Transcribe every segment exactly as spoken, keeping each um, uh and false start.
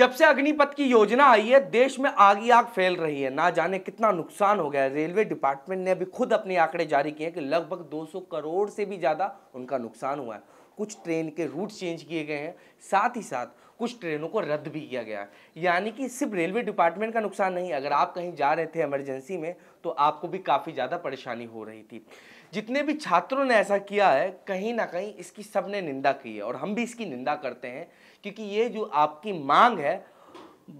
जब से अग्निपथ की योजना आई है देश में आग ही आग फैल रही है, ना जाने कितना नुकसान हो गया है। रेलवे डिपार्टमेंट ने अभी खुद अपने आंकड़े जारी किए हैं कि लगभग दो सौ करोड़ से भी ज़्यादा उनका नुकसान हुआ है। कुछ ट्रेन के रूट चेंज किए गए हैं, साथ ही साथ कुछ ट्रेनों को रद्द भी किया गया है। यानी कि सिर्फ रेलवे डिपार्टमेंट का नुकसान नहीं, अगर आप कहीं जा रहे थे इमरजेंसी में तो आपको भी काफ़ी ज़्यादा परेशानी हो रही थी। जितने भी छात्रों ने ऐसा किया है कहीं ना कहीं इसकी सबने निंदा की है और हम भी इसकी निंदा करते हैं, क्योंकि ये जो आपकी मांग है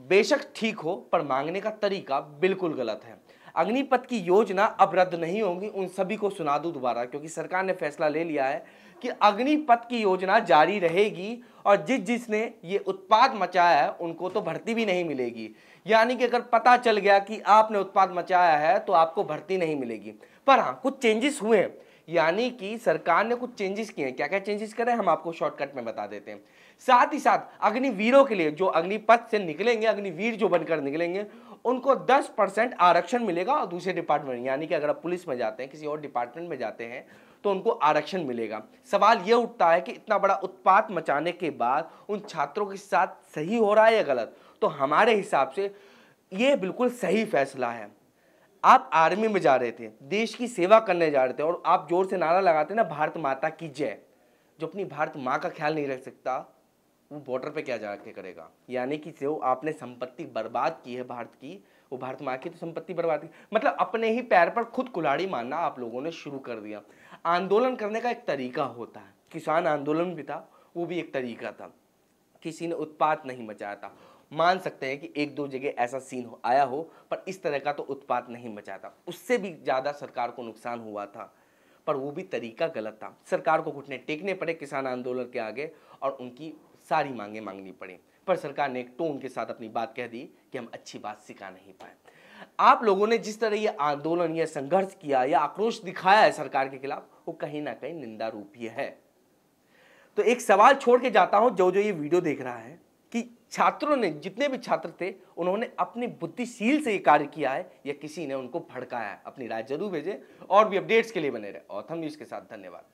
बेशक ठीक हो पर मांगने का तरीका बिल्कुल गलत है। अग्निपथ की योजना अब रद्द नहीं होंगी, उन सभी को सुना दूं दोबारा, क्योंकि सरकार ने फैसला ले लिया है कि अग्निपथ की योजना जारी रहेगी और जिस जिसने ये उत्पाद मचाया है उनको तो भर्ती भी नहीं मिलेगी। यानी कि अगर पता चल गया कि आपने उत्पाद मचाया है तो आपको भर्ती नहीं मिलेगी। पर हाँ, कुछ चेंजेस हुए हैं, यानी कि सरकार ने कुछ चेंजेस किए हैं। क्या क्या चेंजेस करें हम आपको शॉर्टकट में बता देते हैं। साथ ही साथ अग्निवीरों के लिए, जो अग्निपथ से निकलेंगे, अग्निवीर जो बनकर निकलेंगे, उनको दस परसेंट आरक्षण मिलेगा और दूसरे डिपार्टमेंट, यानी कि अगर आप पुलिस में जाते हैं, किसी और डिपार्टमेंट में जाते हैं, तो उनको आरक्षण मिलेगा। सवाल ये उठता है कि इतना बड़ा उत्पात मचाने के बाद उन छात्रों के साथ सही हो रहा है या गलत। तो हमारे हिसाब से ये बिल्कुल सही फैसला है। आप आर्मी में जा रहे थे, देश की सेवा करने जा रहे थे और आप जोर से नारा लगाते ना, भारत माता की जय। जो अपनी भारत माँ का ख्याल नहीं रख सकता वो बॉर्डर पे क्या जाके करेगा। यानी कि जो आपने संपत्ति बर्बाद की है भारत की, वो भारत माँ की तो संपत्ति बर्बाद की, मतलब अपने ही पैर पर खुद कुल्हाड़ी मारना आप लोगों ने शुरू कर दिया। आंदोलन करने का एक तरीका होता है, किसान आंदोलन भी था, वो भी एक तरीका था। किसी ने उत्पात नहीं मचाया था, मान सकते हैं कि एक दो जगह ऐसा सीन हो, आया हो, पर इस तरह का तो उत्पात नहीं मचा था। उससे भी ज़्यादा सरकार को नुकसान हुआ था, पर वो भी तरीका गलत था। सरकार को घुटने टेकने पड़े किसान आंदोलन के आगे और उनकी सारी मांगें मांगनी पड़ी, पर सरकार ने एक टोन के साथ अपनी बात कह दी कि हम अच्छी बात सिखा नहीं पाए। आप लोगों ने जिस तरह ये आंदोलन या संघर्ष किया या आक्रोश दिखाया है सरकार के खिलाफ, वो कहीं ना कहीं निंदा रूपी है। तो एक सवाल छोड़ के जाता हूँ जो जो ये वीडियो देख रहा है कि छात्रों ने, जितने भी छात्र थे, उन्होंने अपनी बुद्धिशील से ये कार्य किया है या किसी ने उनको भड़काया है? अपनी राय जरूर भेजें और भी अपडेट्स के लिए बने रहे। और हम न्यूज़ के साथ धन्यवाद।